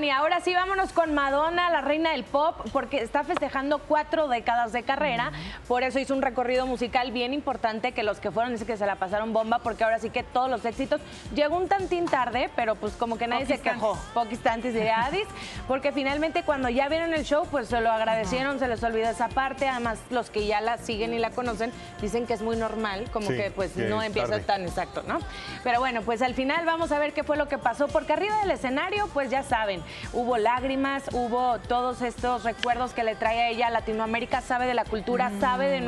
Y ahora sí, vámonos con Madonna, la reina del pop, porque está festejando 4 décadas de carrera. Por eso hizo un recorrido musical bien importante, que los que fueron dicen que se la pasaron bomba, porque ahora sí que todos los éxitos. Llegó un tantín tarde, pero pues como que nadie se quejó. Poquistantes de Addis, porque finalmente cuando ya vieron el show, pues se lo agradecieron, se les olvidó esa parte. Además, los que ya la siguen y la conocen dicen que es muy normal, como sí, que pues que no empieza tarde. Tan exacto, ¿no? Pero bueno, pues al final vamos a ver qué fue lo que pasó, porque arriba del escenario, pues ya saben, hubo lágrimas, hubo todos estos recuerdos que le trae a ella. Latinoamérica sabe de la cultura, sabe de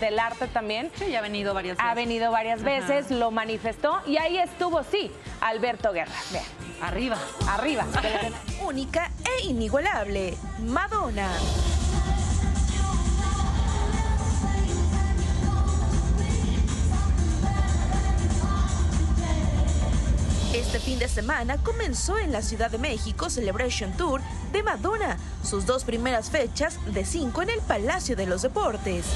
del arte también. Sí, ya ha venido varias veces. Ha venido varias veces, lo manifestó y ahí estuvo, sí, Alberto Guerra. Vean, arriba, arriba. Única e inigualable, Madonna. Este fin de semana comenzó en la Ciudad de México Celebration Tour de Madonna, sus 2 primeras fechas de 5 en el Palacio de los Deportes.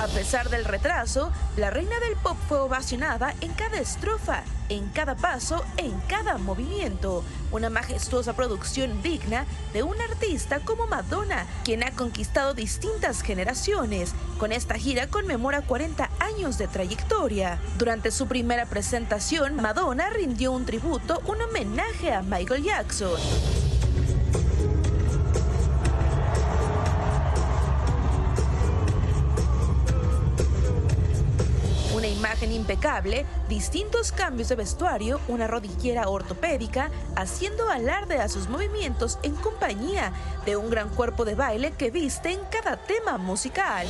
A pesar del retraso, la reina del pop fue ovacionada en cada estrofa, en cada paso, en cada movimiento. Una majestuosa producción digna de una artista como Madonna, quien ha conquistado distintas generaciones. Con esta gira conmemora 40 años de trayectoria. Durante su primera presentación, Madonna rindió un tributo, un homenaje a Michael Jackson. Imagen impecable, distintos cambios de vestuario, una rodillera ortopédica, haciendo alarde a sus movimientos en compañía de un gran cuerpo de baile que viste en cada tema musical.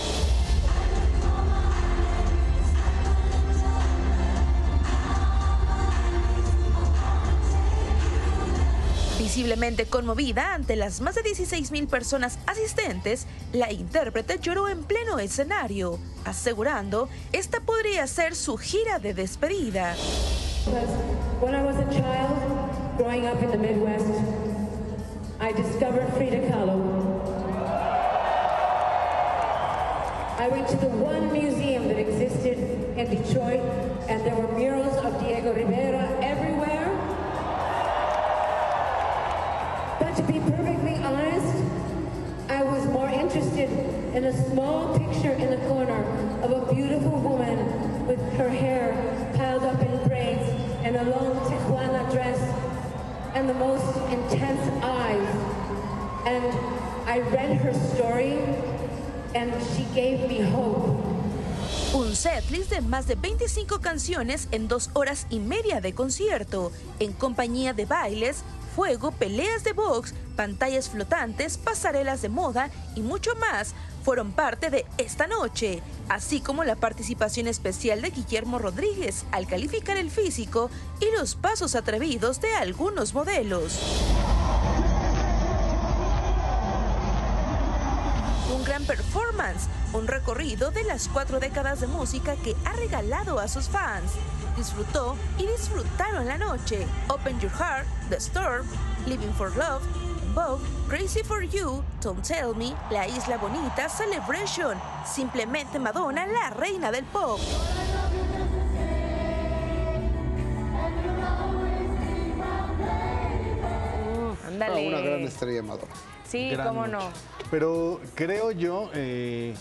Visiblemente conmovida ante las más de 16,000 personas asistentes, la intérprete lloró en pleno escenario, asegurando esta podría ser su gira de despedida. When I was a child growing up in the Midwest, I discovered Frida Kahlo. I went to the one museum that existed in Detroit, and there were murals of Diego Rivera everywhere. To be perfectly honest, I was more interested in a small picture in the corner of a beautiful woman with her hair piled up in braids and a long Tijuana dress and the most intense eyes. And I read her story and she gave me hope. Un setlist de más de 25 canciones en 2 horas y media de concierto, en compañía de bailes, fuego, peleas de box, pantallas flotantes, pasarelas de moda y mucho más fueron parte de esta noche, así como la participación especial de Guillermo Hernández al calificar el físico y los pasos atrevidos de algunos modelos. Un gran performance, un recorrido de las 4 décadas de música que ha regalado a sus fans. Disfrutó y disfrutaron la noche. Open Your Heart, The Storm, Living for Love, Vogue, Crazy for You, Don't Tell Me, La Isla Bonita, Celebration, simplemente Madonna, la reina del pop. Dale. Una gran estrella Madonna. Sí, gran cómo no. Pero creo yo que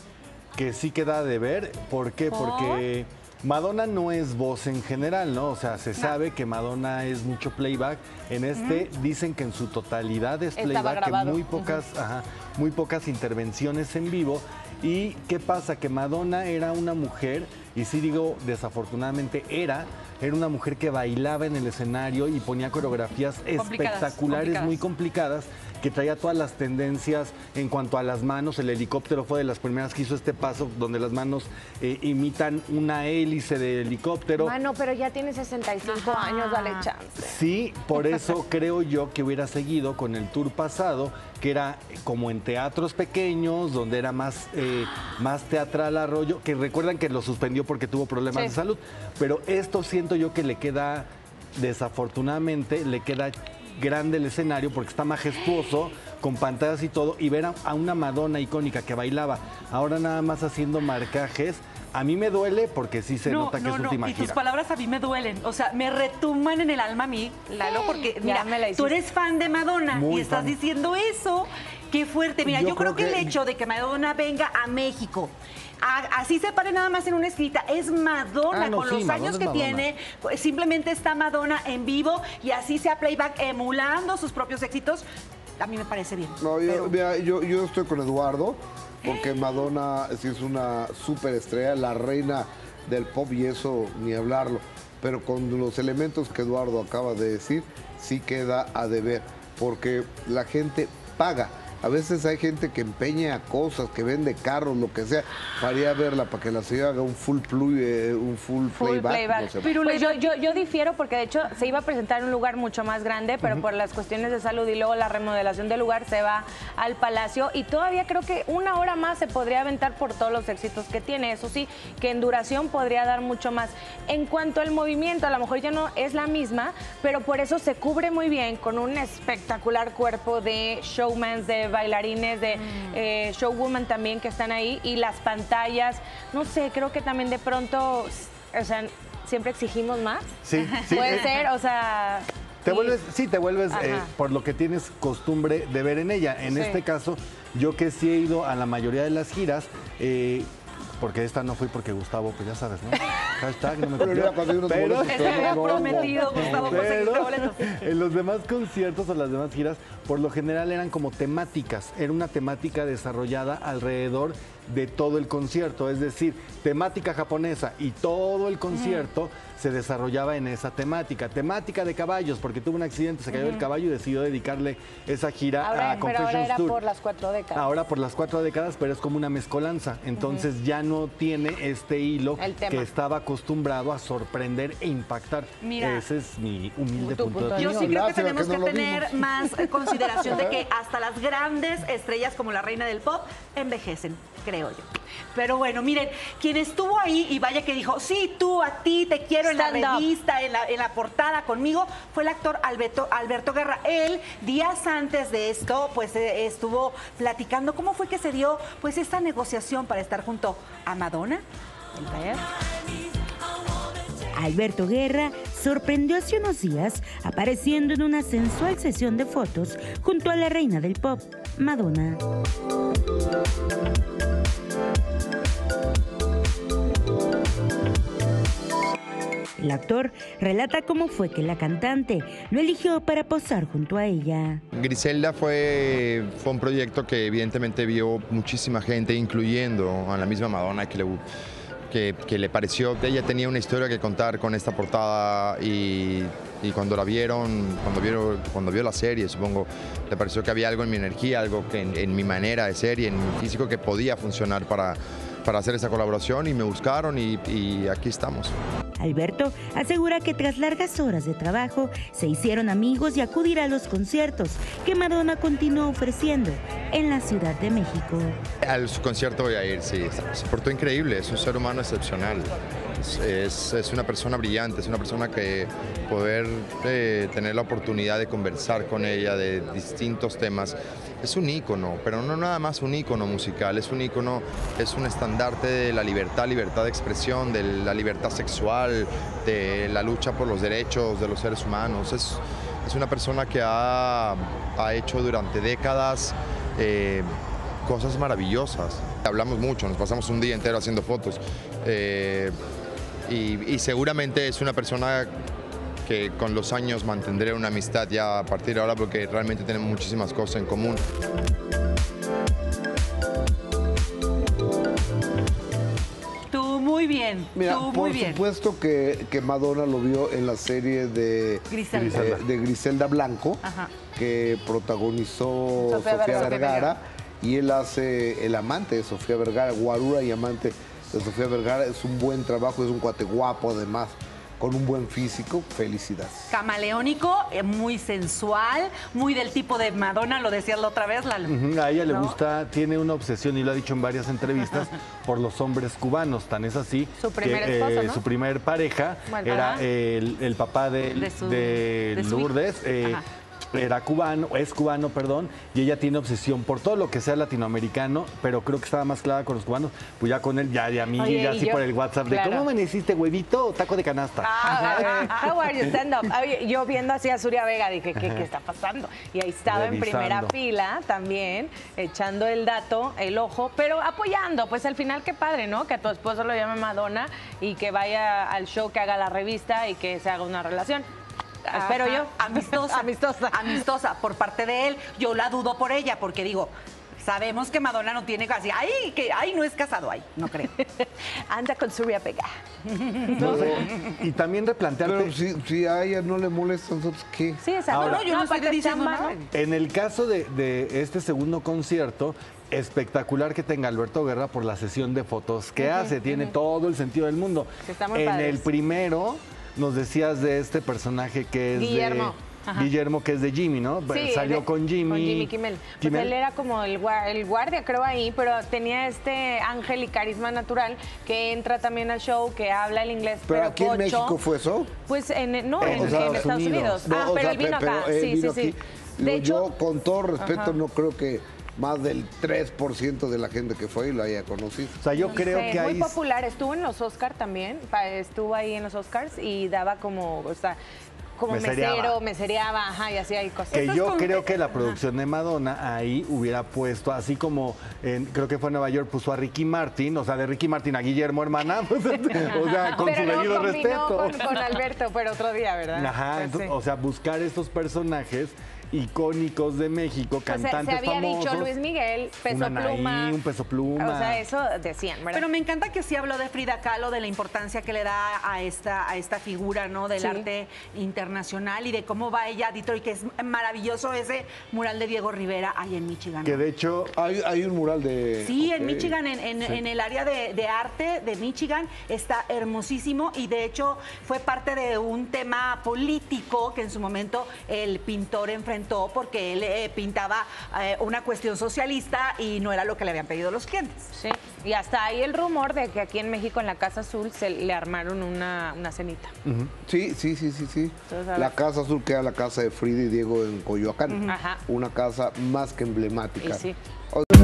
sí queda de ver. ¿Por qué? Porque Madonna no es voz en general, ¿no? O sea, se sabe que Madonna es mucho playback. En este dicen que en su totalidad es playback, que muy pocas intervenciones en vivo. ¿Y qué pasa? Que Madonna era una mujer, y sí digo desafortunadamente era una mujer que bailaba en el escenario y ponía coreografías espectaculares, muy complicadas, que traía todas las tendencias en cuanto a las manos. El helicóptero fue de las primeras que hizo este paso, donde las manos imitan una hélice de helicóptero. Mano, pero ya tiene 65 años, dale chance. Sí, por eso creo yo que hubiera seguido con el tour pasado, que era como en teatros pequeños, donde era más teatral arroyo, que recuerdan que lo suspendió porque tuvo problemas de salud, pero esto siento yo que le queda, desafortunadamente, le queda grande el escenario porque está majestuoso, con pantallas y todo, y ver a una Madonna icónica que bailaba ahora nada más haciendo marcajes, A mí me duele porque sí se nota que es última gira. Y tus palabras a mí me duelen. O sea, me retumban en el alma a mí, Lalo, porque mira, tú eres fan de Madonna y estás diciendo eso. Qué fuerte. Mira, yo creo que el hecho de que Madonna venga a México, así se pare nada más en una esquina, es Madonna, con los años que tiene, simplemente está Madonna en vivo y así sea playback emulando sus propios éxitos, a mí me parece bien. No, yo estoy con Eduardo, porque Madonna sí es una superestrella, la reina del pop y eso ni hablarlo, pero con los elementos que Eduardo acaba de decir, sí queda a deber, porque la gente paga. A veces hay gente que empeña cosas, que vende carros, lo que sea, para ir a verla, para que la ciudad haga un full playback. No sé. Pero pues yo difiero porque de hecho se iba a presentar en un lugar mucho más grande, pero por las cuestiones de salud y luego la remodelación del lugar se va al Palacio y todavía creo que una hora más se podría aventar por todos los éxitos que tiene. Eso sí, que en duración podría dar mucho más. En cuanto al movimiento, a lo mejor ya no es la misma, pero por eso se cubre muy bien con un espectacular cuerpo de showmans, de bailarines, de showwoman también que están ahí, y las pantallas, no sé, creo que también de pronto, o sea, siempre exigimos más. Sí, sí. Puede ser, o sea... Te vuelves por lo que tienes costumbre de ver en ella. En este caso, yo que sí he ido a la mayoría de las giras, porque esta no fui porque Gustavo, pues ya sabes, ¿no? Hashtag no me cumplió. Pero se había prometido Gustavo conseguir boletos. En los demás conciertos o las demás giras, por lo general eran como temáticas. Era una temática desarrollada alrededor de todo el concierto, es decir, temática japonesa y todo el concierto se desarrollaba en esa temática. Temática de caballos, porque tuvo un accidente, se cayó el caballo y decidió dedicarle esa gira a Confessions Tour. Ahora era por las 4 décadas. Ahora por las 4 décadas, pero es como una mezcolanza. Entonces ya no tiene este hilo que estaba acostumbrado a sorprender e impactar. Mira, ese es mi humilde punto de vista. Yo sí creo que tenemos que tener más consideración de que hasta las grandes estrellas como la reina del pop envejecen, creo yo. Pero bueno, miren, quien estuvo ahí y vaya que dijo, sí, tú, a ti, te quiero en la revista, en la portada conmigo, fue el actor Alberto Guerra. Él, días antes de esto, pues estuvo platicando cómo fue que se dio pues esta negociación para estar junto a Madonna. Alberto Guerra sorprendió hace unos días apareciendo en una sensual sesión de fotos junto a la reina del pop, Madonna. El actor relata cómo fue que la cantante lo eligió para posar junto a ella. Griselda fue un proyecto que evidentemente vio muchísima gente, incluyendo a la misma Madonna, que le pareció. Ella tenía una historia que contar con esta portada y cuando vio la serie, supongo, le pareció que había algo en mi energía, algo que en mi manera de ser y en mi físico que podía funcionar para hacer esa colaboración, y me buscaron y aquí estamos. Alberto asegura que tras largas horas de trabajo se hicieron amigos y acudirá a los conciertos que Madonna continuó ofreciendo en la Ciudad de México. Al su concierto voy a ir, sí. Se portó increíble, es un ser humano excepcional. Es una persona brillante, es una persona que poder tener la oportunidad de conversar con ella de distintos temas. Es un ícono, pero no nada más un ícono musical, es un ícono, es un estandarte de la libertad de expresión, de la libertad sexual, de la lucha por los derechos de los seres humanos. Es una persona que ha hecho durante décadas cosas maravillosas. Hablamos mucho, nos pasamos un día entero haciendo fotos y seguramente es una persona que con los años mantendré una amistad ya a partir de ahora porque realmente tenemos muchísimas cosas en común. Tú muy bien, mira, tú muy bien. Por supuesto que Madonna lo vio en la serie de Griselda Blanco, que protagonizó Sofía Vergara, y él hace el amante de Sofía Vergara, guarura y amante de Sofía Vergara. Es un buen trabajo, es un cuate guapo además, con un buen físico, felicidad. Camaleónico, muy sensual, muy del tipo de Madonna, lo decías la otra vez, Lalo. A ella le gusta, tiene una obsesión, y lo ha dicho en varias entrevistas, por los hombres cubanos, tan es así. Su primer esposo, ¿no? Su primer pareja era el papá de Lourdes, era cubano, es cubano, perdón, y ella tiene obsesión por todo lo que sea latinoamericano, pero creo que estaba más clara con los cubanos, pues ya con él, ya de amiga, ya así por el WhatsApp, claro, de ¿cómo amaneciste, huevito o taco de canasta? How are you, stand up? Oye, yo viendo así a Zuria Vega dije, ¿qué está pasando? Y ahí estaba revisando, en primera fila también, echando el dato, el ojo, pero apoyando, pues al final qué padre, ¿no? Que a tu esposo lo llame Madonna y que vaya al show, que haga la revista y que se haga una relación. Ajá. Espero yo. Amistosa. Amistosa. Amistosa por parte de él. Yo la dudo por ella porque digo, sabemos que Madonna no tiene casi. Ay, que ahí no es casado, ahí, no creo. Anda con Zuria Vega. No sé. Y también replantearte. Pero si a ella no le molesta, entonces ¿qué? Sí, exacto. Ahora, no, yo no estoy diciendo nada. En el caso de este segundo concierto, espectacular que tenga Alberto Guerra por la sesión de fotos que hace. Tiene todo el sentido del mundo. En padres. El primero nos decías de este personaje que es Guillermo. Ajá. Guillermo, que es de Jimmy, ¿no? Sí, salió con Jimmy. Con Jimmy Kimmel. Pues él era como el guardia, creo, ahí, pero tenía este ángel y carisma natural que entra también al show, que habla el inglés. ¿Pero aquí en México fue eso? Pues en Estados Unidos. No, ah, pero él vino acá. Sí. De hecho, yo, con todo respeto, no creo que más del 3% de la gente que fue y lo haya conocido. O sea, yo creo que ahí... Muy popular, estuvo en los Oscars también, estuvo ahí en los Oscars y daba como, o sea, como mesereaba, ajá, y así hay cosas. Que yo creo que la producción de Madonna ahí hubiera puesto, así como, creo que fue en Nueva York, puso a Ricky Martin, o sea, de Ricky Martin a Guillermo Hernández, o sea, con pero su debido respeto. Con Alberto, pero otro día, ¿verdad? Ajá, pues, entonces, o sea, buscar estos personajes icónicos de México, cantantes famosos. Se había dicho Luis Miguel, Peso Pluma. Un Peso Pluma. O sea, eso decían, ¿verdad? Pero me encanta que sí habló de Frida Kahlo, de la importancia que le da a esta figura, ¿no? Del arte internacional y de cómo va ella a Detroit, que es maravilloso ese mural de Diego Rivera ahí en Michigan. Que de hecho hay un mural de... Sí, en Michigan, en el área de arte de Michigan, está hermosísimo y de hecho fue parte de un tema político que en su momento el pintor enfrentó porque él pintaba una cuestión socialista y no era lo que le habían pedido los clientes. Sí, y hasta ahí el rumor de que aquí en México, en la Casa Azul, se le armaron una cenita. Sí. Entonces, la Casa Azul, que era la casa de Frida y Diego en Coyoacán. Una casa más que emblemática. Y sí.